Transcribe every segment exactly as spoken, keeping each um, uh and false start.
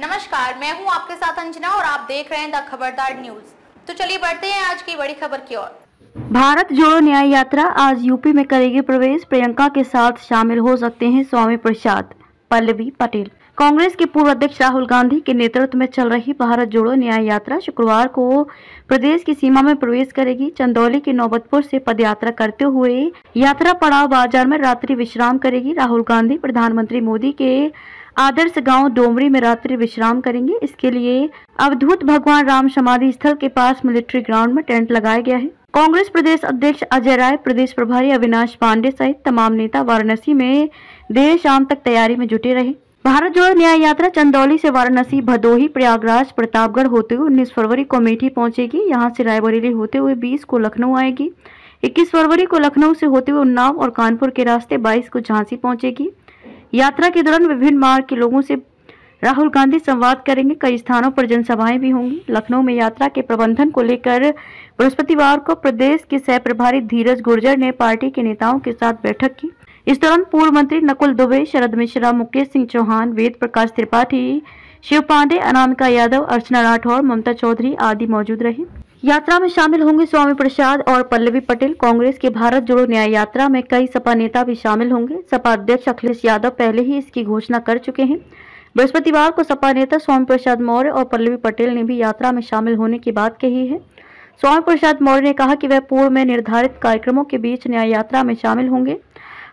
नमस्कार, मैं हूं आपके साथ अंजना और आप देख रहे हैं द खबरदार न्यूज। तो चलिए बढ़ते हैं आज की बड़ी खबर की ओर। भारत जोड़ो न्याय यात्रा आज यूपी में करेगी प्रवेश। प्रियंका के साथ शामिल हो सकते हैं स्वामी प्रसाद, पल्लवी पटेल। कांग्रेस के पूर्व अध्यक्ष राहुल गांधी के नेतृत्व में चल रही भारत जोड़ो न्याय यात्रा शुक्रवार को प्रदेश की सीमा में प्रवेश करेगी। चंदौली के नौबतपुर से पदयात्रा करते हुए यात्रा पड़ाव बाजार में रात्रि विश्राम करेगी। राहुल गांधी प्रधानमंत्री मोदी के आदर्श गांव डोमरी में रात्रि विश्राम करेंगे। इसके लिए अवधूत भगवान राम समाधि स्थल के पास मिलिट्री ग्राउंड में टेंट लगाया गया है। कांग्रेस प्रदेश अध्यक्ष अजय राय, प्रदेश प्रभारी अविनाश पांडे सहित तमाम नेता वाराणसी में देर शाम तक तैयारी में जुटे रहे। भारत जोड़ो न्याय यात्रा चंदौली से वाराणसी, भदोही, प्रयागराज, प्रतापगढ़ होते हुए उन्नीस फरवरी को अमेठी पहुंचेगी। यहां से रायबरेली होते हुए बीस को लखनऊ आएगी। इक्कीस फरवरी को लखनऊ से होते हुए उन्नाव और कानपुर के रास्ते बाईस को झांसी पहुंचेगी। यात्रा के दौरान विभिन्न मार्ग के लोगों से राहुल गांधी संवाद करेंगे। कई स्थानों पर जनसभाएं भी होंगी। लखनऊ में यात्रा के प्रबंधन को लेकर बृहस्पतिवार को प्रदेश के सह प्रभारी धीरज गुर्जर ने पार्टी के नेताओं के साथ बैठक की। इस दौरान पूर्व मंत्री नकुल दुबे, शरद मिश्रा, मुकेश सिंह चौहान, वेद प्रकाश त्रिपाठी, शिव पांडे, अनामिका यादव, अर्चना राठौर, ममता चौधरी आदि मौजूद रहे। यात्रा में शामिल होंगे स्वामी प्रसाद और पल्लवी पटेल। कांग्रेस के भारत जोड़ो न्याय यात्रा में कई सपा नेता भी शामिल होंगे। सपा अध्यक्ष अखिलेश यादव पहले ही इसकी घोषणा कर चुके हैं। बृहस्पतिवार को सपा नेता स्वामी प्रसाद मौर्य और पल्लवी पटेल ने भी यात्रा में शामिल होने की बात कही है। स्वामी प्रसाद मौर्य ने कहा कि वह पूर्व में निर्धारित कार्यक्रमों के बीच न्याय यात्रा में शामिल होंगे।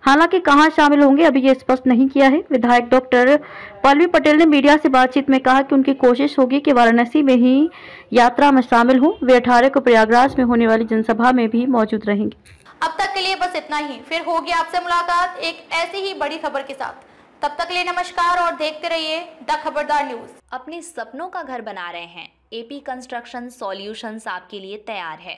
हालांकि कहां शामिल होंगे अभी ये स्पष्ट नहीं किया है। विधायक डॉक्टर पल्लवी पटेल ने मीडिया से बातचीत में कहा कि उनकी कोशिश होगी कि वाराणसी में ही यात्रा में शामिल हों। वे अठारह को प्रयागराज में होने वाली जनसभा में भी मौजूद रहेंगे। अब तक के लिए बस इतना ही, फिर होगी आपसे मुलाकात एक ऐसी ही बड़ी खबर के साथ। तब तक के लिए नमस्कार और देखते रहिए द खबरदार न्यूज। अपने सपनों का घर बना रहे हैं? एपी कंस्ट्रक्शन सॉल्यूशंस आपके लिए तैयार है।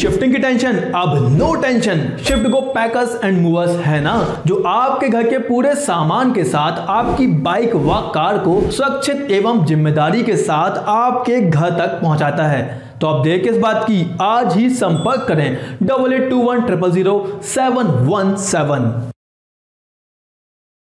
शिफ्टिंग की टेंशन अब no tension. Shift go packers and movers है ना, जो आपके घर के पूरे सामान के साथ आपकी बाइक व कार को सुरक्षित एवं जिम्मेदारी के साथ आपके घर तक पहुंचाता है। तो आप देर किस बात की, आज ही संपर्क करें double eight two one triple zero seven one seven.